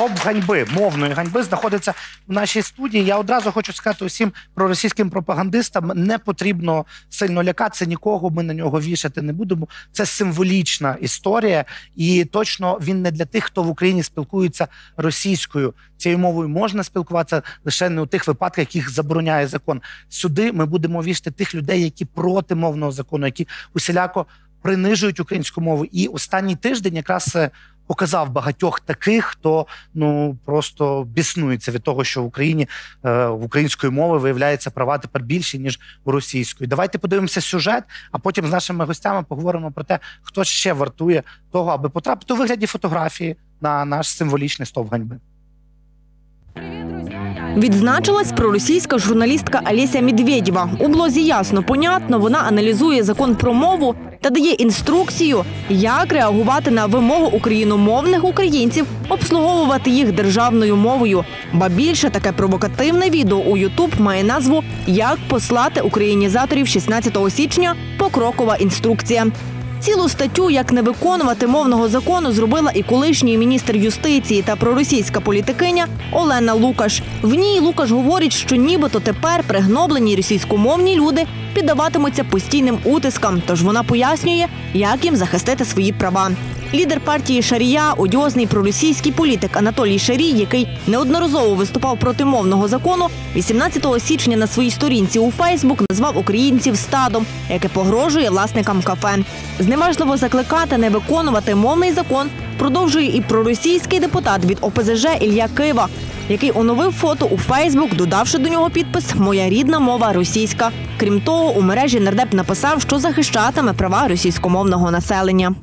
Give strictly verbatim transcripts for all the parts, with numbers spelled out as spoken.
топ ганьби, мовної ганьби, знаходиться в нашій студії. Я одразу хочу сказати усім проросійським пропагандистам, не потрібно сильно лякатися нікого, ми на нього вішати не будемо. Це символічна історія, і точно він не для тих, хто в Україні спілкується російською. Цією мовою можна спілкуватися лише не у тих випадках, яких забороняє закон. Сюди ми будемо вішати тих людей, які проти мовного закону, які усіляко принижують українську мову. І останній тиждень якраз показав багатьох таких, хто ну просто біснується від того, що в Україні в української мови виявляється права тепер більше, ніж у російської. Давайте подивимося сюжет, а потім з нашими гостями поговоримо про те, хто ще вартує того, аби потрапити у вигляді фотографії на наш символічний стовп ганьби. Відзначилась проросійська журналістка Олєся Мідвєдєва. У блозі ясно, понятно, вона аналізує закон про мову та дає інструкцію, як реагувати на вимогу україномовних українців обслуговувати їх державною мовою. Ба більше, таке провокативне відео у Ютуб має назву «Як послати українізаторів шістнадцятого січня. Покрокова інструкція». Цілу статтю «Як не виконувати мовного закону» зробила і колишній міністр юстиції та проросійська політикиня Олена Лукаш. В ній Лукаш говорить, що нібито тепер пригноблені російськомовні люди піддаватимуться постійним утискам, тож вона пояснює, як їм захистити свої права. Лідер партії Шарія, одіозний проросійський політик Анатолій Шарій, який неодноразово виступав проти мовного закону, вісімнадцятого січня на своїй сторінці у Фейсбук назвав українців стадом, яке погрожує власникам кафе. Зневажливо закликати не виконувати мовний закон продовжує і проросійський депутат від О П З Ж Ілля Кива, який оновив фото у Фейсбук, додавши до нього підпис «Моя рідна мова – російська». Крім того, у мережі нардеп написав, що захищатиме права російськомовного населення.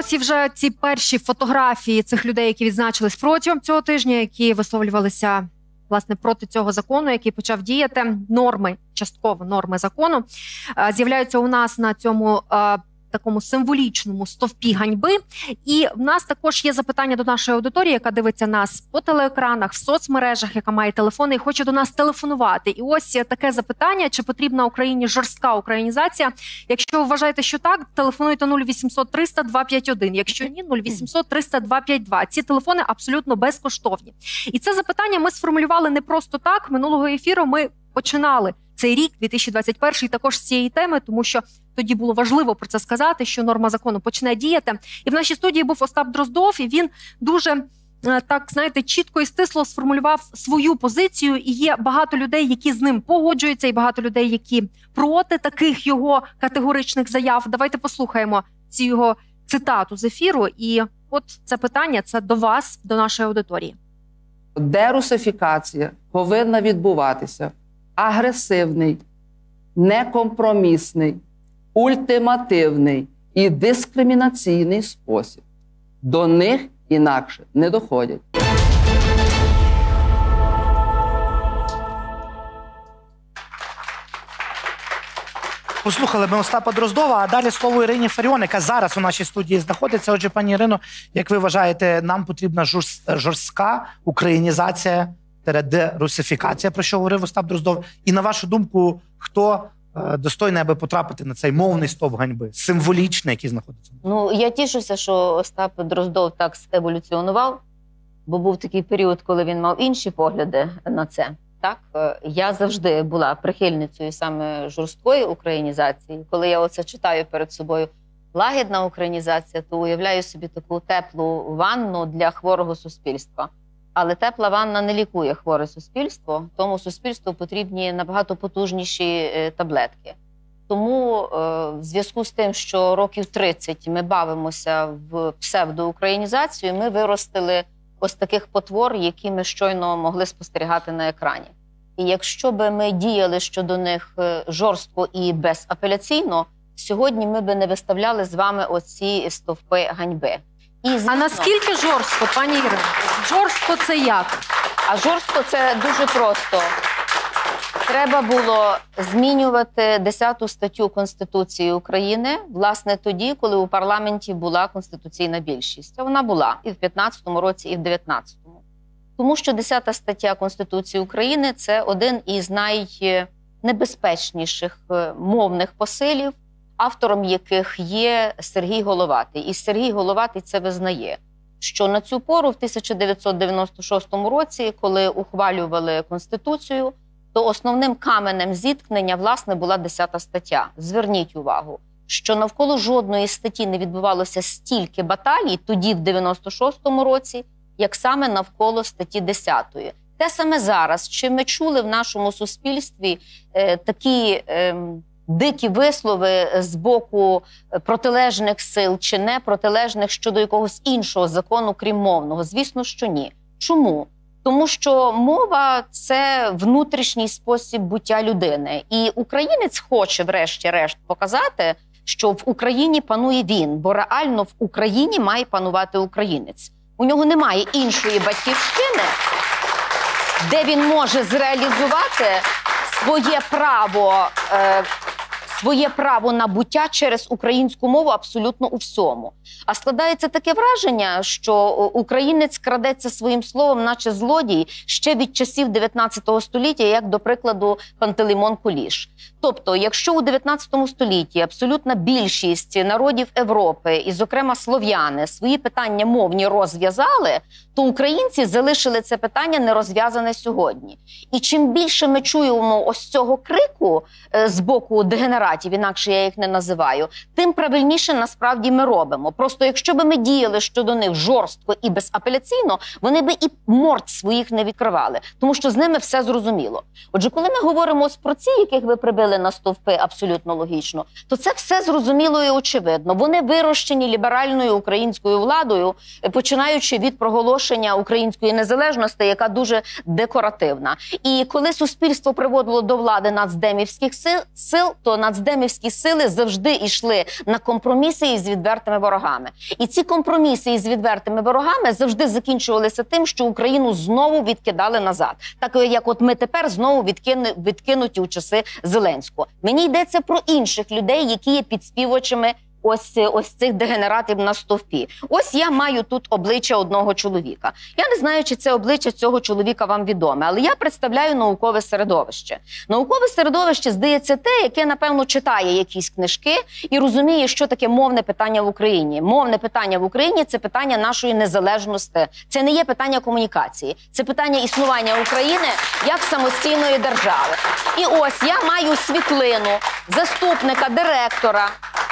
Ось і вже ці перші фотографії цих людей, які відзначились протягом цього тижня, які висловлювалися, власне, проти цього закону, який почав діяти. Норми, частково норми закону, з'являються у нас на цьому такому символічному стовпі ганьби. І в нас також є запитання до нашої аудиторії, яка дивиться нас по телеекранах, в соцмережах, яка має телефони і хоче до нас телефонувати. І ось таке запитання, чи потрібна Україні жорстка українізація. Якщо ви вважаєте, що так, телефонуйте нуль вісімсот триста двадцять п'ять один, якщо ні, нуль вісімсот триста двадцять п'ять два. Ці телефони абсолютно безкоштовні. І це запитання ми сформулювали не просто так. Минулого ефіру ми починали цей рік, дві тисячі двадцять перший, також з цієї теми, тому що тоді було важливо про це сказати, що норма закону почне діяти. І в нашій студії був Остап Дроздов, і він дуже, так, знаєте, чітко і стисло сформулював свою позицію, і є багато людей, які з ним погоджуються, і багато людей, які проти таких його категоричних заяв. Давайте послухаємо цю його цитату з ефіру, і от це питання, це до вас, до нашої аудиторії. Дерусифікація повинна відбуватися. Агресивний, некомпромісний, ультимативний і дискримінаційний спосіб. До них інакше не доходять. Послухали ми Остапа Дроздова, а далі слово Ірині Фаріон, яка зараз у нашій студії знаходиться. Отже, пані Ірино, як ви вважаєте, нам потрібна жорстка українізація, дерусифікація, про що говорив Остап Дроздов? І на вашу думку, хто достойний, аби потрапити на цей мовний стовп ганьби, символічний, який знаходиться? Ну, я тішуся, що Остап Дроздов так еволюціонував, бо був такий період, коли він мав інші погляди на це. Так, я завжди була прихильницею саме жорсткої українізації. Коли я оце читаю перед собою «Лагідна українізація», то уявляю собі таку теплу ванну для хворого суспільства. Але тепла ванна не лікує хворе суспільство, тому суспільству потрібні набагато потужніші таблетки. Тому в зв'язку з тим, що років тридцять ми бавимося в псевдоукраїнізацію, ми виростили ось таких потвор, які ми щойно могли спостерігати на екрані. І якщо б ми діяли щодо них жорстко і безапеляційно, сьогодні ми б не виставляли з вами оці стовпи ганьби. І, звісно, а наскільки жорстко, пані Ірино? Жорстко – це як? А жорстко – це дуже просто. Треба було змінювати десяту статтю Конституції України, власне, тоді, коли у парламенті була конституційна більшість. А вона була і в п'ятнадцятому році, і в дев'ятнадцятому. Тому що десята стаття Конституції України – це один із найнебезпечніших мовних посилів, автором яких є Сергій Головатий. І Сергій Головатий це визнає, що на цю пору, в тисяча дев'ятсот дев'яносто шостому році, коли ухвалювали Конституцію, то основним каменем зіткнення, власне, була десята стаття. Зверніть увагу, що навколо жодної статті не відбувалося стільки баталій тоді, в дев'яносто шостому році, як саме навколо статті десятої. Те саме зараз. Чи ми чули в нашому суспільстві е, такі е, дикі вислови з боку протилежних сил чи не протилежних щодо якогось іншого закону, крім мовного? Звісно, що ні. Чому? Тому що мова – це внутрішній спосіб буття людини. І українець хоче, врешті-решт, показати, що в Україні панує він, бо реально в Україні має панувати українець. У нього немає іншої батьківщини, де він може зреалізувати своє право, е, своє право на буття через українську мову абсолютно у всьому. А складається таке враження, що українець крадеться своїм словом, наче злодій, ще від часів дев'ятнадцятого століття, як, до прикладу, Пантелеймон Куліш. Тобто, якщо у дев'ятнадцятому столітті абсолютна більшість народів Європи, і, зокрема, слов'яни, свої питання мовні розв'язали, то українці залишили це питання нерозв'язане сьогодні. І чим більше ми чуємо ось цього крику з боку дегенератів, інакше я їх не називаю, тим правильніше насправді ми робимо. Просто якщо б ми діяли щодо них жорстко і безапеляційно, вони б і морд своїх не відкривали, тому що з ними все зрозуміло. Отже, коли ми говоримо ось про ці, яких ви прибили на стовпи, абсолютно логічно, то це все зрозуміло і очевидно. Вони вирощені ліберальною українською владою, починаючи від проголошення української незалежності, яка дуже декоративна. І коли суспільство приводило до влади нацдемівських сил, то нацдемівські сили завжди йшли на компроміси із відвертими ворогами. І ці компроміси із відвертими ворогами завжди закінчувалися тим, що Україну знову відкидали назад. Так як от ми тепер знову відкину, відкинуті у часи Зеленського. Мені йдеться про інших людей, які є підспівочами ось, ось цих дегенератів на стовпі. Ось я маю тут обличчя одного чоловіка. Я не знаю, чи це обличчя цього чоловіка вам відоме, але я представляю наукове середовище. Наукове середовище, здається, те, яке, напевно, читає якісь книжки і розуміє, що таке мовне питання в Україні. Мовне питання в Україні – це питання нашої незалежності. Це не є питання комунікації. Це питання існування України як самостійної держави. І ось я маю світлину заступника директора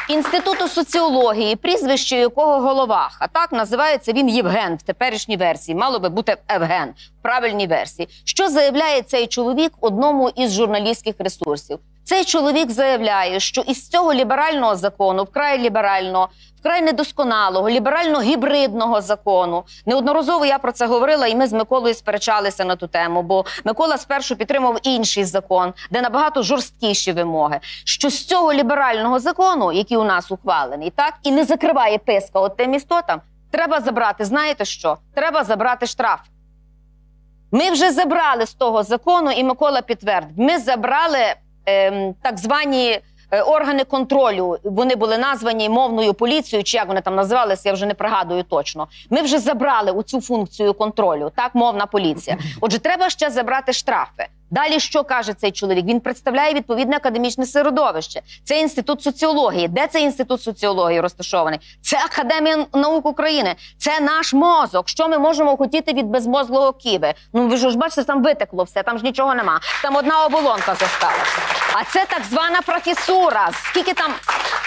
Інституту соціології, прізвище якого Головаха. Так називається він Євген в теперішній версії. Мало би бути Евген в правильній версії. Що заявляє цей чоловік одному із журналістських ресурсів? Цей чоловік заявляє, що із цього ліберального закону, вкрай ліберального, вкрай недосконалого, ліберально-гібридного закону. Неодноразово я про це говорила, і ми з Миколою сперечалися на ту тему, бо Микола спершу підтримав інший закон, де набагато жорсткіші вимоги. Що з цього ліберального закону, який у нас ухвалений, так, і не закриває писка от тим істотам, треба забрати, знаєте що? Треба забрати штраф. Ми вже забрали з того закону, і Микола підтвердив, ми забрали так звані органи контролю, вони були названі мовною поліцією, чи як вони там називалися, я вже не пригадую точно. Ми вже забрали у цю функцію контролю, так, мовна поліція. Отже, треба ще забрати штрафи. Далі що каже цей чоловік? Він представляє відповідне академічне середовище. Це Інститут соціології. Де цей Інститут соціології розташований? Це Академія наук України. Це наш мозок. Що ми можемо хотіти від безмозглого Киви? Ну, ви ж бачите, там витекло все, там ж нічого нема. Там одна оболонка зосталася. А це так звана професура. Скільки там...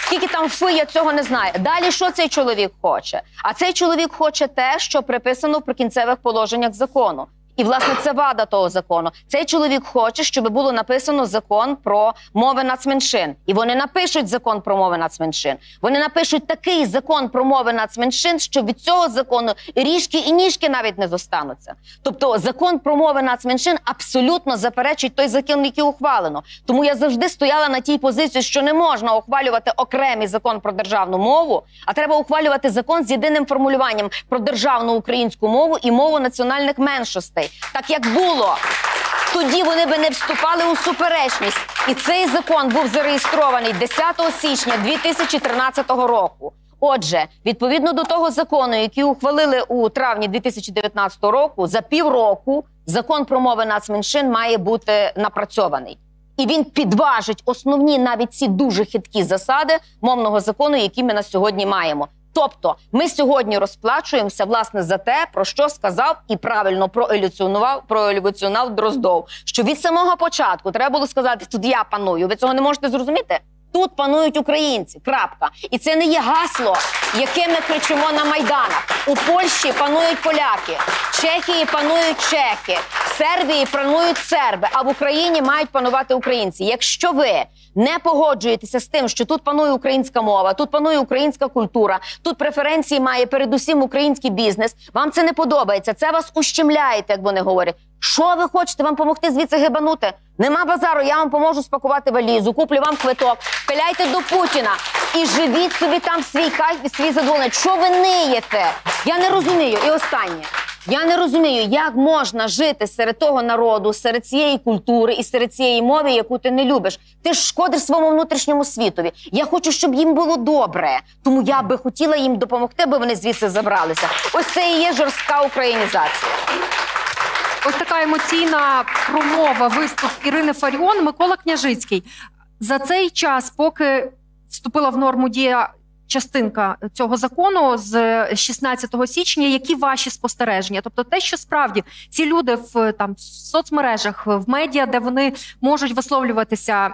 Скільки там фи, я цього не знаю. Далі що цей чоловік хоче? А цей чоловік хоче те, що приписано в прикінцевих положеннях закону. І, власне, це вада того закону. Цей чоловік хоче, щоб було написано закон про мови нацменшин. І вони напишуть закон про мови нацменшин. Вони напишуть такий закон про мови нацменшин, що від цього закону ріжки і ніжки навіть не зостануться. Тобто закон про мови нацменшин абсолютно заперечить той закон, який ухвалено. Тому я завжди стояла на тій позиції, що не можна ухвалювати окремий закон про державну мову, а треба ухвалювати закон з єдиним формулюванням про державну українську мову і мову національних меншостей. Так як було, тоді вони би не вступали у суперечність. І цей закон був зареєстрований десятого січня дві тисячі тринадцятого року. Отже, відповідно до того закону, який ухвалили у травні дві тисячі дев'ятнадцятого року, за півроку закон про мови нацменшин має бути напрацьований. І він підважить основні навіть ці дуже хиткі засади мовного закону, які ми на сьогодні маємо. Тобто ми сьогодні розплачуємося, власне, за те, про що сказав і правильно проілюціонував, проілюціонував Дроздов. Що від самого початку треба було сказати, тут я паную, ви цього не можете зрозуміти? Тут панують українці. Крапка. І це не є гасло, яке ми кричимо на Майданах. У Польщі панують поляки, в Чехії панують чехи, в Сербії панують серби, а в Україні мають панувати українці. Якщо ви не погоджуєтеся з тим, що тут панує українська мова, тут панує українська культура, тут преференції має передусім український бізнес, вам це не подобається, це вас ущемляє, як вони говорять. Що ви хочете? Вам помогти звідси гибанути? Нема базару, я вам поможу спакувати валізу, куплю вам квиток, пиляйте до Путіна і живіть собі там свій кайф і свій задоволення. Що ви ниєте? Я не розумію. І останнє. Я не розумію, як можна жити серед того народу, серед цієї культури і серед цієї мови, яку ти не любиш. Ти ж шкодиш своєму внутрішньому світові. Я хочу, щоб їм було добре. Тому я би хотіла їм допомогти, аби вони звідси забралися. Ось це і є жорстка українізація. Ось така емоційна промова, виступ Ірини Фаріон. Микола Княжицький. За цей час, поки вступила в норму дія частинка цього закону з шістнадцятого січня, які ваші спостереження? Тобто те, що справді ці люди в, там, в соцмережах, в медіа, де вони можуть висловлюватися,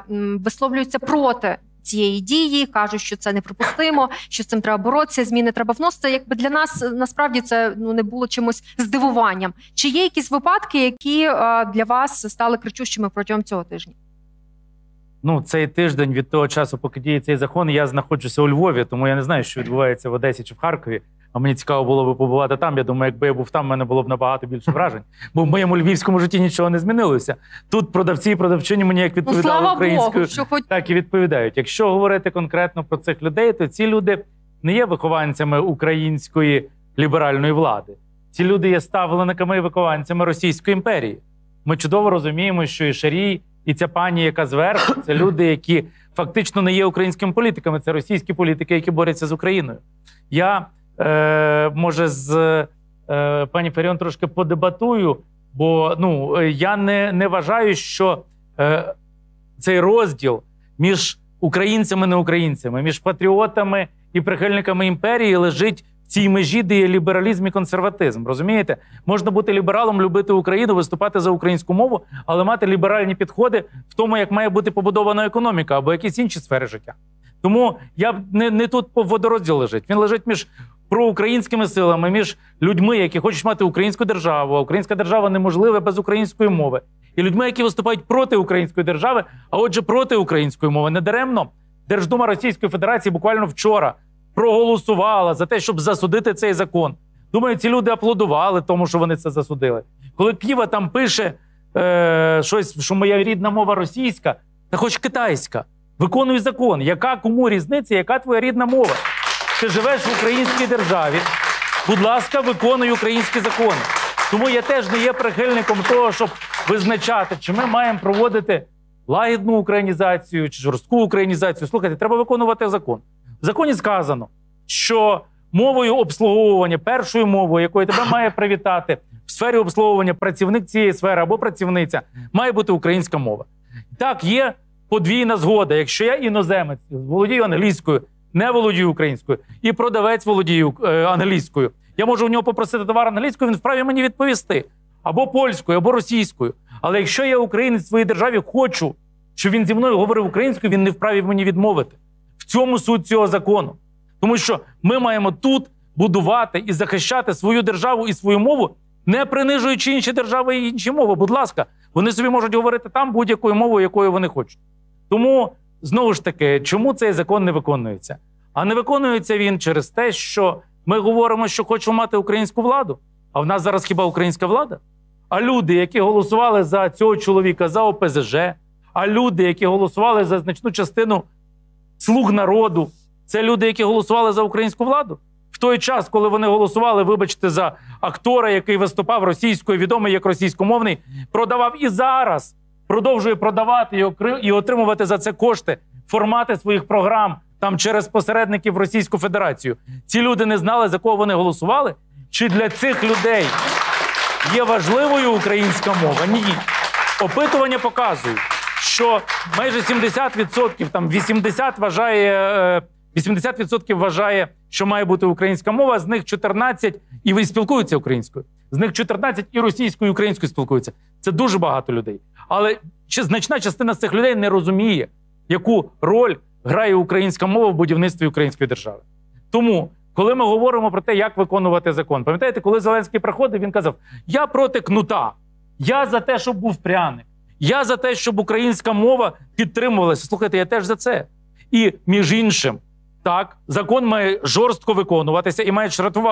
висловлюються проти цієї дії, кажуть, що це неприпустимо, що з цим треба боротися, зміни треба вносити. Якби для нас, насправді, це ну, не було чимось здивуванням. Чи є якісь випадки, які а, для вас стали кричущими протягом цього тижня? Ну, цей тиждень від того часу, поки діє цей закон, я знаходжуся у Львові, тому я не знаю, що відбувається в Одесі чи в Харкові. А мені цікаво було би побувати там. Я думаю, якби я був там, в мене було б набагато більше вражень. Бо в моєму львівському житті нічого не змінилося. Тут продавці і продавчині мені як відповідали українською, так і відповідають. Якщо говорити конкретно про цих людей, то ці люди не є вихованцями української ліберальної влади. Ці люди є ставленниками і вихованцями Російської імперії. Ми чудово розуміємо, що і Шарій, і ця пані, яка зверху, це люди, які фактично не є українськими політиками, це російські політики, які борються з Україною. Я, е, може, з е, пані Фаріон трошки подебатую, бо ну, я не, не вважаю, що е, цей розділ між українцями і неукраїнцями, між патріотами і прихильниками імперії лежить в цій межі, де є лібералізм і консерватизм, розумієте? Можна бути лібералом, любити Україну, виступати за українську мову, але мати ліберальні підходи в тому, як має бути побудована економіка або якісь інші сфери життя. Тому я не, не тут водорозділ лежить. Він лежить між проукраїнськими силами, між людьми, які хочуть мати українську державу, а українська держава неможлива без української мови, і людьми, які виступають проти української держави, а отже проти української мови. Недаремно Держдума Російської Федерації буквально вчора проголосувала за те, щоб засудити цей закон. Думаю, ці люди аплодували тому, що вони це засудили. Коли Кива там пише е, щось, що моя рідна мова російська, та хоч китайська, виконуй закон. Яка кому різниця, яка твоя рідна мова? Ти живеш в українській державі, будь ласка, виконуй українські закони. Тому я теж не є прихильником того, щоб визначати, чи ми маємо проводити лагідну українізацію, чи жорстку українізацію. Слухайте, треба виконувати закон. В законі сказано, що мовою обслуговування, першою мовою, якою тебе має привітати в сфері обслуговування працівник цієї сфери або працівниця, має бути українська мова. Так, є подвійна згода. Якщо я іноземець, володію англійською, не володію українською, і продавець володіє англійською, я можу в нього попросити товар англійською, він вправі мені відповісти. Або польською, або російською. Але якщо я українець в своїй державі, хочу, щоб він зі мною говорив українською, він не вправі мені відмовити. В цьому суть цього закону. Тому що ми маємо тут будувати і захищати свою державу і свою мову, не принижуючи інші держави і інші мови. Будь ласка, вони собі можуть говорити там будь-якою мовою, якою вони хочуть. Тому, знову ж таки, чому цей закон не виконується? А не виконується він через те, що ми говоримо, що хочемо мати українську владу, а в нас зараз хіба українська влада? А люди, які голосували за цього чоловіка, за О Пе Зе Же, а люди, які голосували за значну частину слуг народу, це люди, які голосували за українську владу. В той час, коли вони голосували, вибачте, за актора, який виступав російською, відомий як російськомовний, продавав і зараз продовжує продавати і отримувати за це кошти, формати своїх програм там через посередників в Російську Федерацію. Ці люди не знали, за кого вони голосували? Чи для цих людей є важливою українська мова? Ні. Опитування показують, що майже сімдесят відсотків, там вісімдесят відсотків вважає, вісімдесят відсотків вважає, що має бути українська мова, з них чотирнадцять відсотків і спілкуються українською. З них чотирнадцять відсотків і російською, і українською спілкуються. Це дуже багато людей. Але значна частина з цих людей не розуміє, яку роль грає українська мова в будівництві української держави. Тому, коли ми говоримо про те, як виконувати закон, пам'ятаєте, коли Зеленський приходив, він казав: я проти кнута, я за те, щоб був пряник, я за те, щоб українська мова підтримувалася. Слухайте, я теж за це. І, між іншим, так, закон має жорстко виконуватися і має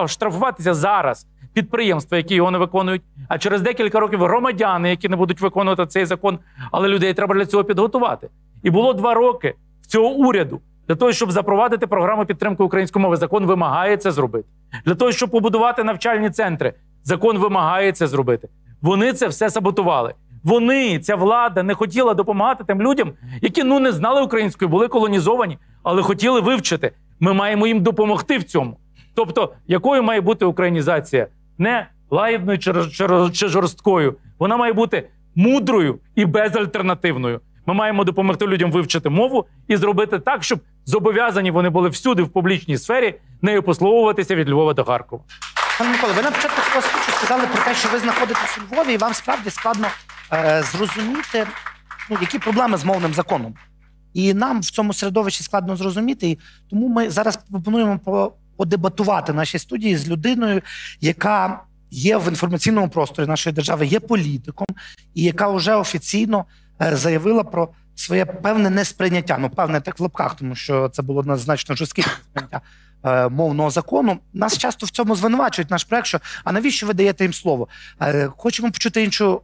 штрафуватися зараз підприємства, які його не виконують, а через декілька років громадяни, які не будуть виконувати цей закон, але людей треба для цього підготувати. І було два роки в цього уряду для того, щоб запровадити програму підтримки української мови. Закон вимагає це зробити. Для того, щоб побудувати навчальні центри. Закон вимагає це зробити. Вони це все саботували. Вони, ця влада, не хотіла допомагати тим людям, які, ну, не знали української, були колонізовані, але хотіли вивчити. Ми маємо їм допомогти в цьому. Тобто, якою має бути українізація? Не лагідною чи жорсткою. Вона має бути мудрою і безальтернативною. Ми маємо допомогти людям вивчити мову і зробити так, щоб зобов'язані вони були всюди в публічній сфері нею послуговуватися від Львова до Харкова. Пане Миколе, ви на початку свого спічу сказали про те, що ви знаходитесь у Львові, і вам справді складно е, зрозуміти, ну, які проблеми з мовним законом. І нам в цьому середовищі складно зрозуміти, і тому ми зараз пропонуємо подебатувати в нашій студії з людиною, яка є в інформаційному просторі нашої держави, є політиком, і яка вже офіційно заявила про своє певне несприйняття, ну, певне так в лапках, тому що це було однозначно жорстке сприйняття е, мовного закону. Нас часто в цьому звинувачують, наш проект, що а навіщо ви даєте їм слово? Е, хочемо почути іншу,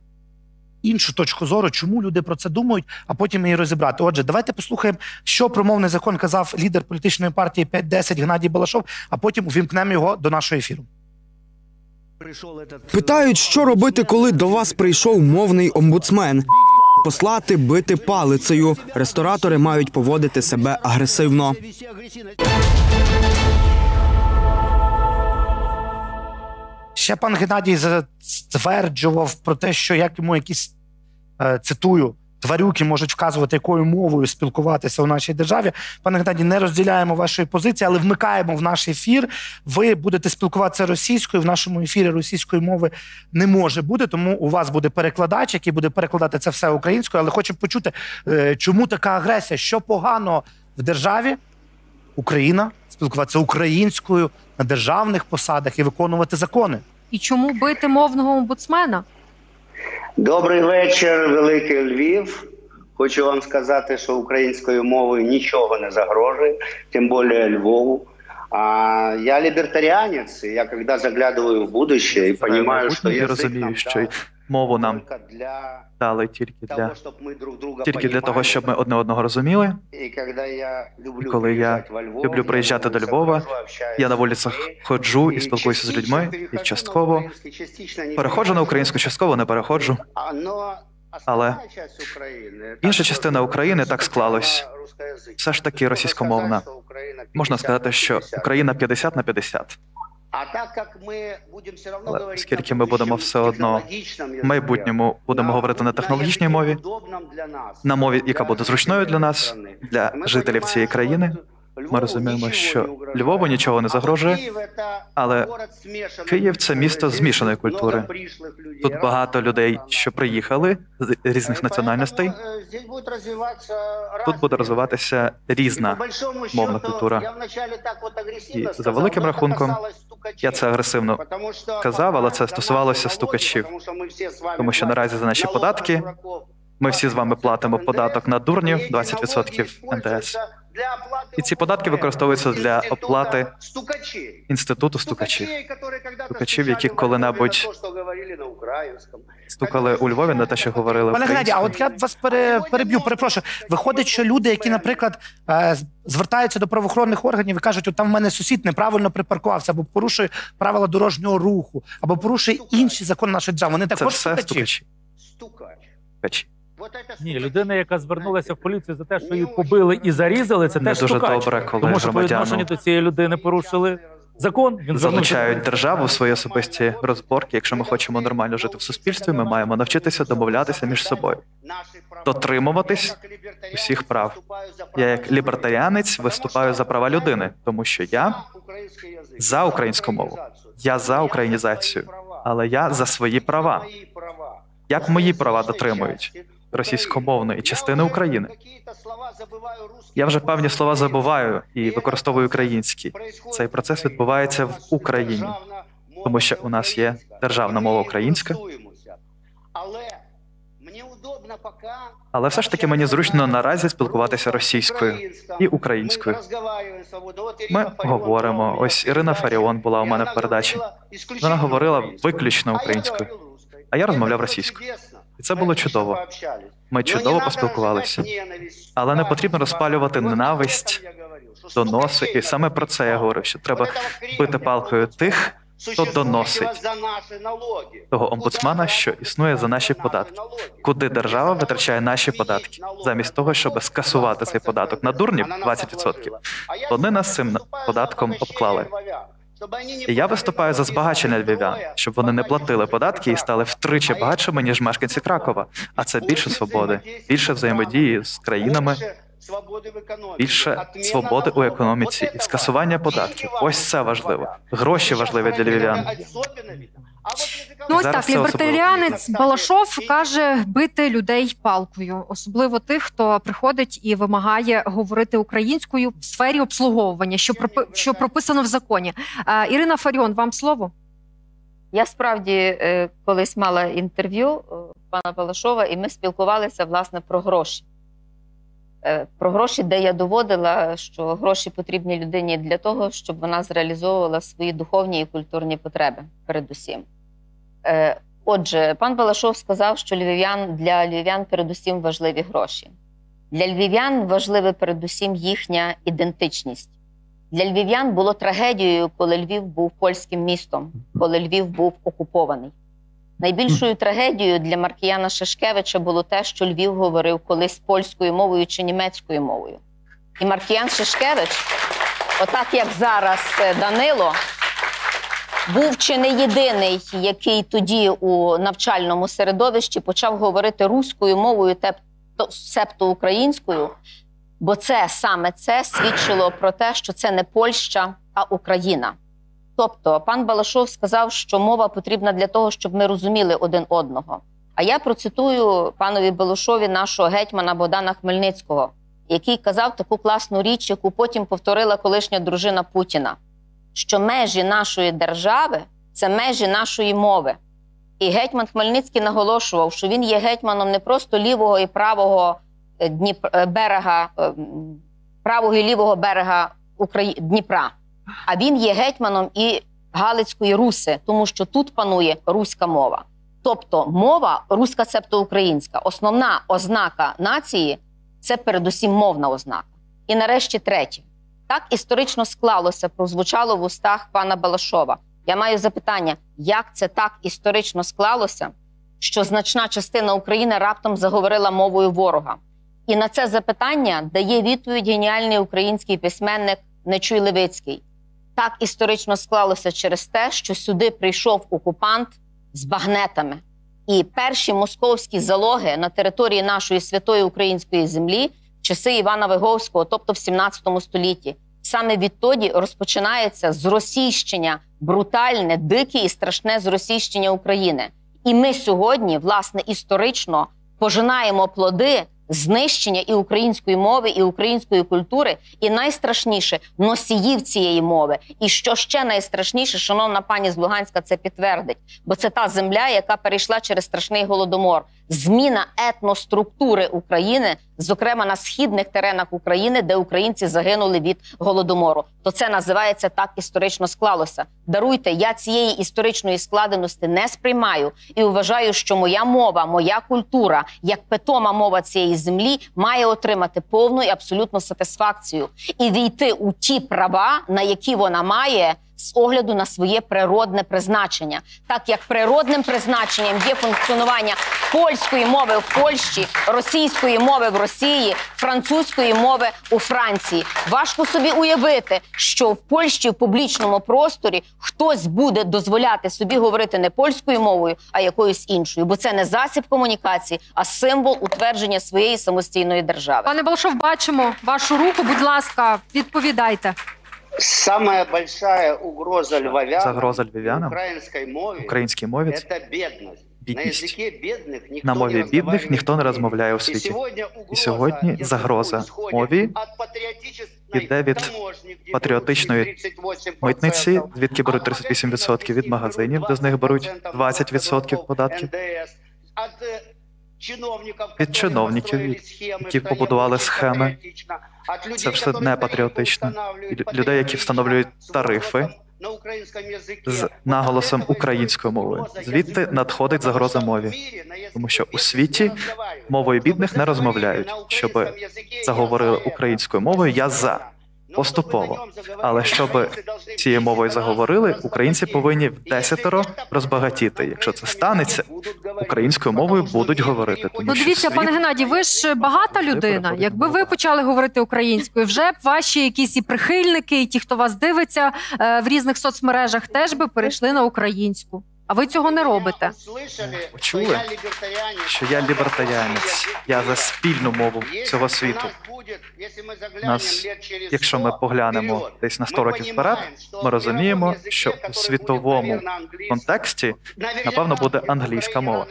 іншу точку зору, чому люди про це думають, а потім її розібрати. Отже, давайте послухаємо, що про мовний закон казав лідер політичної партії п'ять десять Геннадій Балашов, а потім увімкнемо його до нашого ефіру. Питають, що робити, коли до вас прийшов мовний омбудсмен. Послати, бити палицею. Ресторатори мають поводити себе агресивно. Ще пан Геннадій стверджував про те, що як йому якісь, цитую, тварюки можуть вказувати, якою мовою спілкуватися у нашій державі. Пане Геннадій, не розділяємо вашої позиції, але вмикаємо в наш ефір. Ви будете спілкуватися російською, в нашому ефірі російської мови не може бути, тому у вас буде перекладач, який буде перекладати це все українською, але хочемо почути, чому така агресія, що погано в державі Україна спілкуватися українською на державних посадах і виконувати закони. І чому бити мовного омбудсмена? Добрий вечір, Великий Львів. Хочу вам сказати, що українською мовою нічого не загрожує, тим більше Львову. А я лібертаріанець, я коли заглядаю в будущее і розумію, що я розумію, що мову нам дали тільки для тільки для того, щоб ми одне одного розуміли. І коли я люблю приїжджати до Львова, я на вулицях ходжу і спілкуюся з людьми, і частково переходжу на українську, частково не переходжу. Але інша частина України, так склалось, все ж таки російськомовна. Можна сказати, що Україна п'ятдесят на п'ятдесят. Але оскільки ми будемо все одно в майбутньому будемо говорити на технологічній мові, на мові, яка буде зручною для нас, для жителів цієї країни, ми розуміємо, що Львову нічого не загрожує, але Київ – це місто змішаної культури. Тут багато людей, що приїхали з різних національностей. Тут буде розвиватися різна мовна культура. І за великим рахунком, я це агресивно казав, але це стосувалося стукачів. Тому що наразі за наші податки ми всі з вами платимо податок на дурнів – двадцять відсотків ен те ес. І ці податки використовуються для оплати Інституту стукачів. Стукачів, які коли-небудь стукали у Львові на те, що говорили українською. Пане Геннадій, а от я вас пере... переб'ю, перепрошую. Виходить, що люди, які, наприклад, звертаються до правоохоронних органів і кажуть, от там в мене сусід неправильно припаркувався, або порушує правила дорожнього руху, або порушує інші закони нашої держави. Вони також стукачі? Стукачі. Ні, людина, яка звернулася в поліцію за те, що її побили і зарізали, це теж стукач. Тому що по відношенню до цієї людини порушили закон. Він залучають державу в свої особисті розборки. Якщо ми хочемо нормально жити в суспільстві, ми маємо навчитися домовлятися між собою, дотримуватись усіх прав. Я як лібертаріанець виступаю за права людини, тому що я за українську мову, я за українізацію, але я за свої права. Як мої права дотримують російськомовної частини України? Я вже певні слова забуваю і використовую українські. Цей процес відбувається в Україні, тому що у нас є державна мова українська. Але все ж таки мені зручно наразі спілкуватися російською і українською. Ми говоримо. Ось Ірина Фаріон була у мене в передачі. Вона говорила виключно українською, а я розмовляв російською. І це було чудово. Ми чудово поспілкувалися. Але не потрібно розпалювати ненависть, доноси. І саме про це я говорю, що треба бити палкою тих, хто доносить того омбудсмана, що існує за наші податки. Куди держава витрачає наші податки? Замість того, щоб скасувати цей податок на дурнів двадцять відсотків, вони нас цим податком обклали. І я виступаю за збагачення львів'ян, щоб вони не платили податки і стали втричі багатшими, ніж мешканці Кракова. А це більше свободи, більше взаємодії з країнами, більше свободи у економіці і скасування податків. Ось це важливо. Гроші важливі для львів'ян. Ну ось так, лібертаріанець Балашов каже бити людей палкою, особливо тих, хто приходить і вимагає говорити українською в сфері обслуговування, що, пропи... що прописано в законі. А, Ірина Фаріон, вам слово. Я справді колись мала інтерв'ю пана Балашова, і ми спілкувалися, власне, про гроші. Про гроші, де я доводила, що гроші потрібні людині для того, щоб вона зреалізовувала свої духовні і культурні потреби передусім. Отже, пан Балашов сказав, що львів'ян, для львів'ян передусім важливі гроші. Для львів'ян важлива передусім їхня ідентичність. Для львів'ян було трагедією, коли Львів був польським містом, коли Львів був окупований. Найбільшою трагедією для Маркіяна Шишкевича було те, що Львів говорив колись польською мовою чи німецькою мовою. І Маркіян Шишкевич, отак як зараз Данило, був чи не єдиний, який тоді у навчальному середовищі почав говорити руською мовою, себто українською, бо це, саме це свідчило про те, що це не Польща, а Україна. Тобто, пан Балашов сказав, що мова потрібна для того, щоб ми розуміли один одного. А я процитую панові Балашові нашого гетьмана Богдана Хмельницького, який казав таку класну річ, яку потім повторила колишня дружина Путіна, що межі нашої держави – це межі нашої мови. І гетьман Хмельницький наголошував, що він є гетьманом не просто лівого і правого берега, правого і лівого берега Дніпра, а він є гетьманом і Галицької Руси, тому що тут панує руська мова. Тобто мова, руська себто українська, основна ознака нації – це передусім мовна ознака. І нарешті третє. Так історично склалося, прозвучало в устах пана Балашова. Я маю запитання, як це так історично склалося, що значна частина України раптом заговорила мовою ворога? І на це запитання дає відповідь геніальний український письменник Нечуй Левицький. Так історично склалося через те, що сюди прийшов окупант з багнетами. І перші московські залоги на території нашої святої української землі в часи Івана Виговського, тобто в сімнадцятому столітті. Саме відтоді розпочинається зросійщення, брутальне, дике і страшне зросійщення України. І ми сьогодні, власне, історично пожинаємо плоди знищення і української мови, і української культури, і найстрашніше – носіїв цієї мови. І що ще найстрашніше, шановна пані з Луганська це підтвердить, бо це та земля, яка перейшла через страшний Голодомор. Зміна етноструктури України, зокрема на східних теренах України, де українці загинули від Голодомору. То це називається «так історично склалося». Даруйте, я цієї історичної складеності не сприймаю і вважаю, що моя мова, моя культура, як питома мова цієї землі, має отримати повну і абсолютну сатисфакцію і війти у ті права, на які вона має з огляду на своє природне призначення. Так як природним призначенням є функціонування польської мови в Польщі, російської мови в Росії, французької мови у Франції. Важко собі уявити, що в Польщі в публічному просторі хтось буде дозволяти собі говорити не польською мовою, а якоюсь іншою. Бо це не засіб комунікації, а символ утвердження своєї самостійної держави. Пане Балашов, бачимо вашу руку. Будь ласка, відповідайте. Самая большая угроза львовянам в українській мові – бідність. На мові бідних ніхто не розмовляє у світі. І сьогодні загроза мові йде від патріотичної митниці, звідки беруть тридцять вісім відсотків, від магазинів, де з них беруть двадцять відсотків податків, від чиновників, які побудували схеми. Це все не патріотично. Людей, які встановлюють тарифи з наголосом української мови. Звідти надходить загроза мові. Тому що у світі мовою бідних не розмовляють. Щоб заговорили українською мовою, я за. Поступово. Але щоб цією мовою заговорили, українці повинні в десятеро розбагатіти. Якщо це станеться, українською мовою будуть говорити. Ну дивіться, пане Геннадій, ви ж багата людина. Якби ви почали говорити українською, вже б ваші якісь і прихильники, і ті, хто вас дивиться в різних соцмережах, теж би перейшли на українську. А ви цього не робите. Почули, що я лібертаріанець. Я за спільну мову цього світу. Нас, якщо ми поглянемо десь на сто років вперед, ми розуміємо, що у світовому контексті, напевно, буде англійська мова.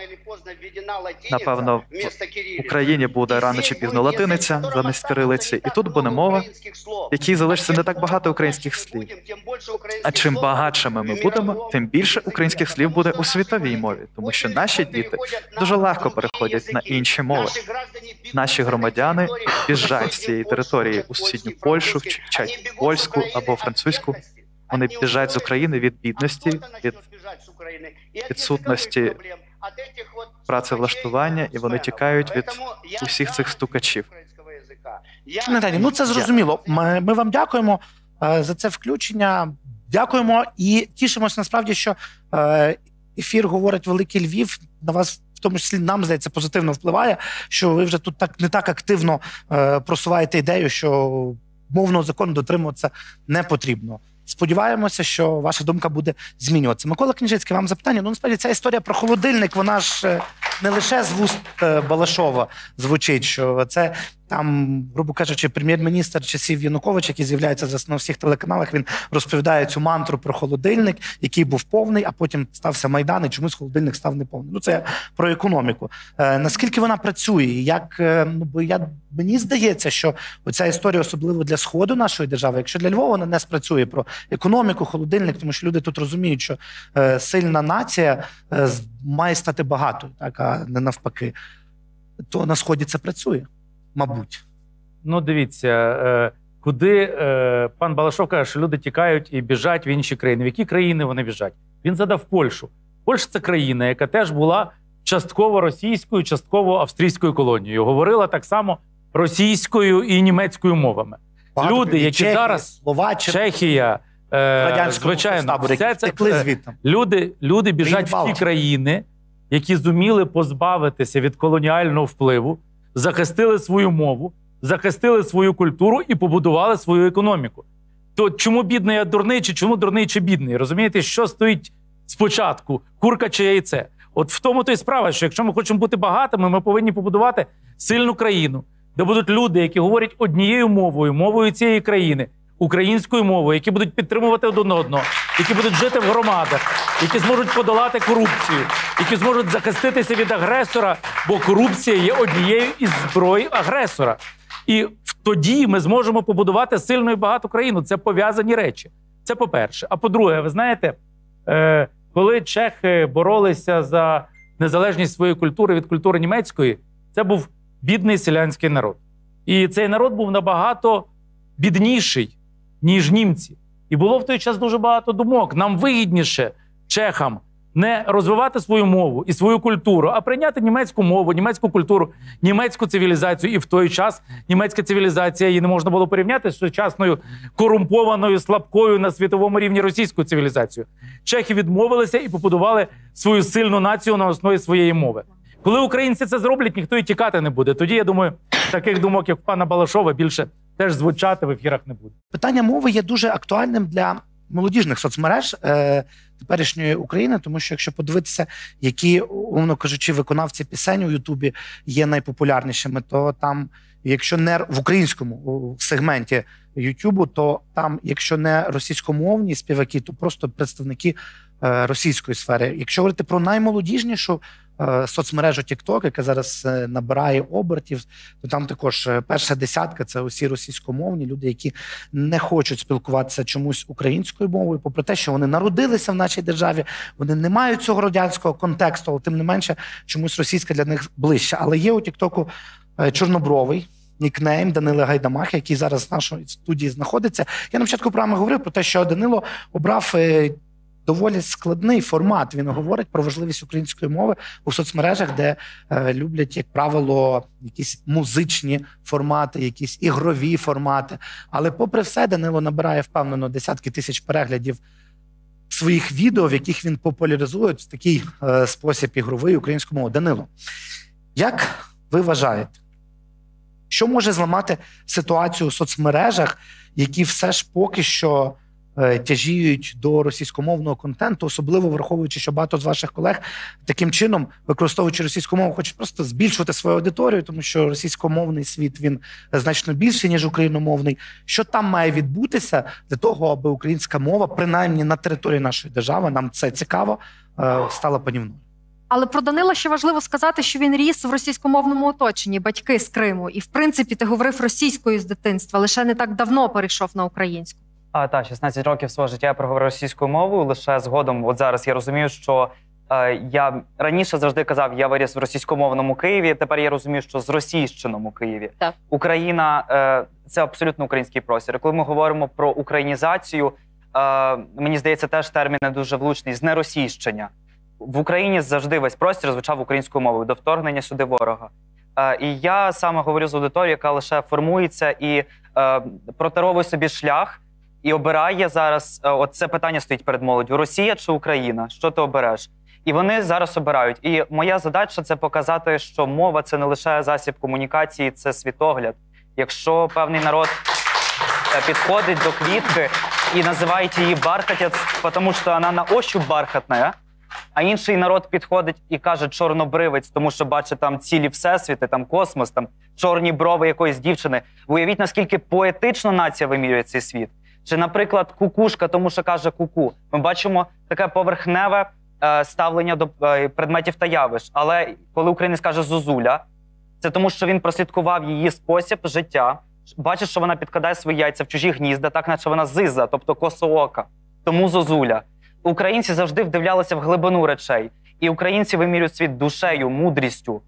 Напевно, в Україні буде рано чи пізно латиниця, замість кирилиці. І тут буде мова, в якій залишиться не так багато українських слів. А чим багатшими ми будемо, тим більше українських слів буде у світовій мові. Тому що наші діти дуже легко переходять на інші мови. Наші громадяни біжать з цієї території у сусідню Польщу, вчать польську або французьку. Вони біжать з України від бідності, від відсутності працевлаштування, і вони тікають від усіх цих стукачів. Геннадій, ну це зрозуміло. Ми вам дякуємо за це включення. Дякуємо і тішимося насправді, що ефір «Говорить Великий Львів» на вас, в тому числі нам, здається, позитивно впливає, що ви вже тут так не так активно е, просуваєте ідею, що мовного закону дотримуватися не потрібно. Сподіваємося, що ваша думка буде змінюватися. Микола Княжицький, вам запитання. Ну, насправді, ця історія про холодильник, вона ж не лише з вуст Балашова звучить, що це там, грубо кажучи, прем'єр-міністр часів Януковича, який з'являється на всіх телеканалах, він розповідає цю мантру про холодильник, який був повний, а потім стався Майдан, і чомусь холодильник став неповний. Ну, це про економіку. Е, наскільки вона працює? Як, е, ну, бо я, мені здається, що оця історія, особливо для Сходу нашої держави, якщо для Львова вона не спрацює про економіку, холодильник, тому що люди тут розуміють, що е, сильна нація е, має стати багатою, так, а не навпаки, то на Сході це працює. Мабуть. Ну, дивіться, куди пан Балашов каже, що люди тікають і біжать в інші країни. В які країни вони біжать? Він задав Польщу. Польща – це країна, яка теж була частково російською, частково австрійською колонією. Говорила так само російською і німецькою мовами. Багато люди, які Чехія, зараз... Словаччина, Чехія, звичайно, все це... Люди, люди біжать в ті країни, які зуміли позбавитися від колоніального впливу, захистили свою мову, захистили свою культуру і побудували свою економіку. То чому бідний, а дурний, чи чому дурний, чи бідний? Розумієте, що стоїть спочатку? Курка чи яйце? От в тому то й справа, що якщо ми хочемо бути багатими, ми повинні побудувати сильну країну, де будуть люди, які говорять однією мовою, мовою цієї країни, українською мовою, які будуть підтримувати один одного, які будуть жити в громадах, які зможуть подолати корупцію, які зможуть захиститися від агресора, бо корупція є однією із зброї агресора. І тоді ми зможемо побудувати сильну і багату країну. Це пов'язані речі. Це по-перше. А по-друге, ви знаєте, коли чехи боролися за незалежність своєї культури від культури німецької, це був бідний селянський народ. І цей народ був набагато бідніший, ніж німці. І було в той час дуже багато думок. Нам вигідніше, чехам, не розвивати свою мову і свою культуру, а прийняти німецьку мову, німецьку культуру, німецьку цивілізацію. І в той час німецька цивілізація, її не можна було порівняти з сучасною корумпованою, слабкою на світовому рівні російською цивілізацією. Чехи відмовилися і побудували свою сильну націю на основі своєї мови. Коли українці це зроблять, ніхто і тікати не буде. Тоді, я думаю, таких думок, як в пана Балашова, більше теж звучати в ефірах не буде. Питання мови є дуже актуальним для молодіжних соцмереж е, теперішньої України, тому що якщо подивитися, які, умовно кажучи, виконавці пісень у Ютубі є найпопулярнішими, то там, якщо не в українському сегменті Ютубу, то там, якщо не російськомовні співаки, то просто представники е, російської сфери. Якщо говорити про наймолодіжнішу е, соцмережу TikTok, яка зараз набирає обертів, то там також перша десятка – це усі російськомовні люди, які не хочуть спілкуватися чомусь українською мовою, попри те, що вони народилися в нашій державі, вони не мають цього радянського контексту, але тим не менше чомусь російська для них ближче. Але є у TikTok-у чорнобровий нікнейм Данила Гайдамаха, який зараз в нашій студії знаходиться. Я на початку програми говорив про те, що Данило обрав доволі складний формат. Він говорить про важливість української мови у соцмережах, де люблять, як правило, якісь музичні формати, якісь ігрові формати. Але попри все, Данило набирає впевнено десятки тисяч переглядів своїх відео, в яких він популяризує в такий спосіб ігровий українську мову. Данило, як ви вважаєте, що може зламати ситуацію у соцмережах, які все ж поки що тяжіють до російськомовного контенту, особливо враховуючи, що багато з ваших колег таким чином, використовуючи російську мову, хочуть просто збільшувати свою аудиторію, тому що російськомовний світ, він значно більший, ніж україномовний. Що там має відбутися для того, аби українська мова, принаймні на території нашої держави, нам це цікаво, стала панівною? Але про Данила ще важливо сказати, що він ріс в російськомовному оточенні, батьки з Криму. І, в принципі, ти говорив російською з дитинства, лише не так давно перейшов на українську. А, так, шістнадцять років свого життя я проговорив російською мовою, лише згодом, от зараз я розумію, що е, я раніше завжди казав, я виріс в російськомовному Києві, тепер я розумію, що з російщиному Києві. Так. Україна е, – це абсолютно український простір. І коли ми говоримо про українізацію, е, мені здається, теж термін не дуже влучний – знеросійщення. В Україні завжди весь простір звучав українською мовою, до вторгнення сюди ворога. Е, і я саме говорю з аудиторією, яка лише формується і е, протаровує собі шлях, і обирає зараз, е, от це питання стоїть перед молоддю, Росія чи Україна, що ти обереш? І вони зараз обирають. І моя задача – це показати, що мова – це не лише засіб комунікації, це світогляд. Якщо певний народ підходить до квітки і називає її бархатець, тому що вона на ощупь бархатна, а інший народ підходить і каже чорнобривець, тому що бачить там цілі всесвіти, там космос, там чорні брови якоїсь дівчини. Уявіть, наскільки поетично нація вимірює цей світ. Чи, наприклад, кукушка, тому що каже куку. Ми бачимо таке поверхневе е, ставлення до е, предметів та явищ. Але коли українець каже зозуля, це тому, що він прослідкував її спосіб життя, бачить, що вона підкладає свої яйця в чужі гнізда, так наче вона зиза, тобто косоока. Тому зозуля. Українці завжди вдивлялися в глибину речей. І українці вимірюють світ душею, мудрістю.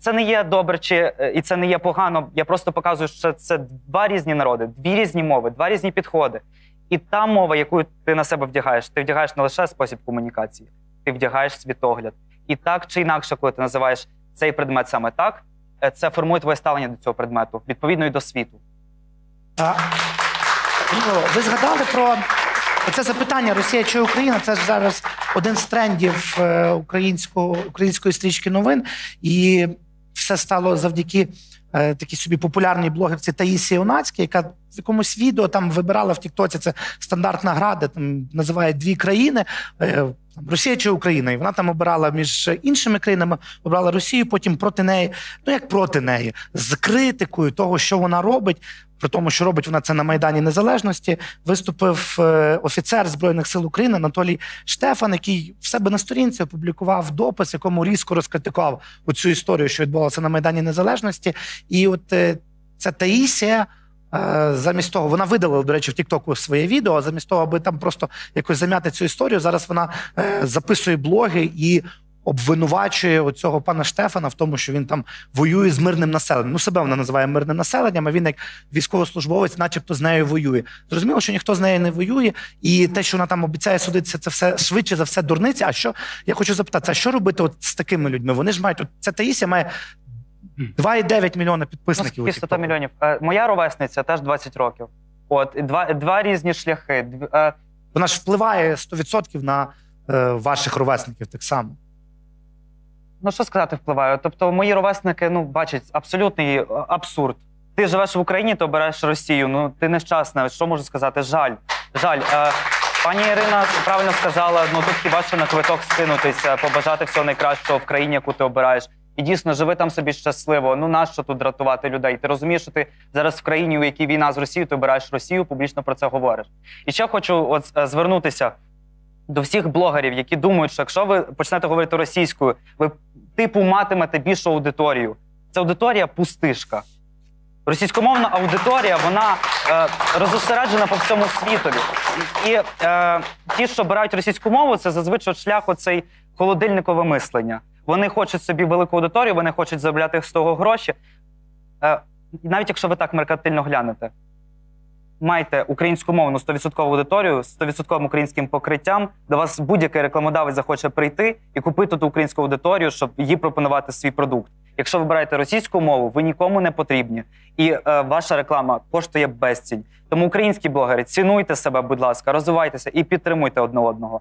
Це не є добре чи і це не є погано. Я просто показую, що це два різні народи, дві різні мови, два різні підходи. І та мова, яку ти на себе вдягаєш, ти вдягаєш не лише спосіб комунікації, ти вдягаєш світогляд. І так чи інакше, коли ти називаєш цей предмет саме так, це формує твоє ставлення до цього предмету, відповідно і до світу. А, ви згадали про... Це запитання «Росія чи Україна» – це ж зараз один з трендів українського, української стрічки новин. І все стало завдяки е, такій собі популярній блогерці Таїсі Іонацькій, яка в якомусь відео там вибирала в Тіктоці, це стандартна гра, де там називає дві країни е, – Росія чи Україна. І вона там обирала між іншими країнами, обрала Росію, потім проти неї, ну як проти неї, з критикою того, що вона робить, при тому, що робить вона це на Майдані Незалежності, виступив офіцер Збройних сил України Анатолій Штефан, який в себе на сторінці опублікував допис, якому різко розкритикував оцю історію, що відбувалася на Майдані Незалежності. І от ця Таїсія, замість того, вона видалила, до речі, в TikTok своє відео, а замість того, аби там просто якось зам'яти цю історію, зараз вона записує блоги і обвинувачує оцього пана Штефана в тому, що він там воює з мирним населенням. Ну, себе вона називає мирним населенням, а він як військовослужбовець начебто з нею воює. Зрозуміло, що ніхто з нею не воює, і те, що вона там обіцяє судитися, це все швидше за все дурниці. А що, я хочу запитати, а що робити от з такими людьми? Вони ж мають, от ця Таїсія має два і дев'ять мільйона підписників. Ну, сто мільйонів. Моя ровесниця теж двадцять років. От, два, два різні шляхи. Вона ж впливає сто відсотків на ваших ровесників так само. Ну, що сказати, впливаю. Тобто, мої ровесники, ну, бачать абсолютний абсурд. Ти живеш в Україні, ти обираєш Росію. Ну, ти нещасна. Що можу сказати? Жаль. Жаль. Пані Ірина правильно сказала, ну, тут хіба що на квиток скинутися, побажати всього найкращого в країні, яку ти обираєш. І дійсно, живи там собі щасливо. Ну, нащо тут дратувати людей? Ти розумієш, що ти зараз в країні, у якій війна з Росією, ти обираєш Росію, публічно про це говориш. І ще хочу от, звернутися до всіх блогерів, які думають, що якщо ви почнете говорити російською, ви типу матимете більшу аудиторію. Це аудиторія пустишка. Російськомовна аудиторія, вона е, розосереджена по всьому світові. І е, ті, що обирають російську мову, це зазвичай шлях оцей холодильникове мислення. Вони хочуть собі велику аудиторію, вони хочуть заробляти з того гроші. Е, навіть якщо ви так меркантильно глянете, майте українськомовну сто відсотків аудиторію, сто відсотків українським покриттям, до вас будь-який рекламодавець захоче прийти і купити ту українську аудиторію, щоб їй пропонувати свій продукт. Якщо ви обираєте російську мову, ви нікому не потрібні. І е, ваша реклама коштує безцінь. Тому українські блогери, цінуйте себе, будь ласка, розвивайтеся і підтримуйте одне одного.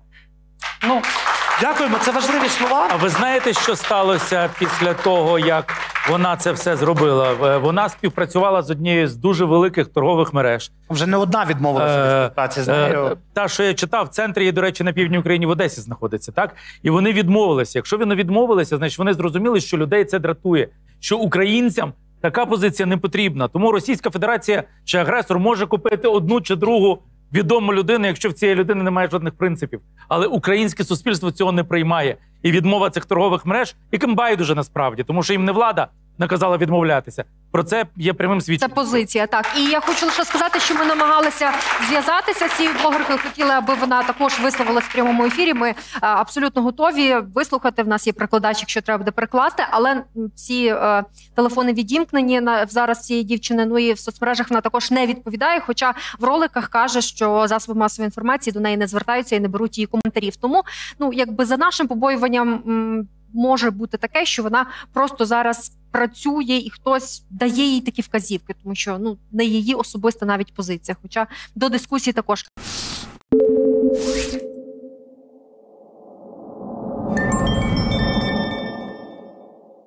Ну, дякуємо, це важливі слова. А ви знаєте, що сталося після того, як вона це все зробила? Вона співпрацювала з однією з дуже великих торгових мереж. Вже не одна відмовилася від співпраці з нею. Та, що я читав, в центрі, до речі, на півдні України в Одесі знаходиться, так? І вони відмовилися. Якщо вони відмовилися, значить вони зрозуміли, що людей це дратує, що українцям така позиція не потрібна. Тому Російська Федерація чи агресор може купити одну чи другу відому людину, якщо в цієї людини немає жодних принципів. Але українське суспільство цього не приймає. І відмова цих торгових мереж, яким байдуже насправді, тому що їм не влада наказала відмовлятися. Про це є прямим свідченням. Це позиція, так. І я хочу лише сказати, що ми намагалися зв'язатися з цією блогеркою, хотіли, аби вона також висловилась в прямому ефірі. Ми а, абсолютно готові вислухати. В нас є перекладач, якщо треба буде перекласти, але всі а, телефони відімкнені на, зараз цієї дівчини, ну і в соцмережах вона також не відповідає, хоча в роликах каже, що засоби масової інформації до неї не звертаються і не беруть її коментарів. Тому, ну, якби за нашим побоюванням м, може бути таке, що вона просто зараз працює і хтось дає їй такі вказівки, тому що, ну, не її особиста навіть позиція, хоча до дискусії також.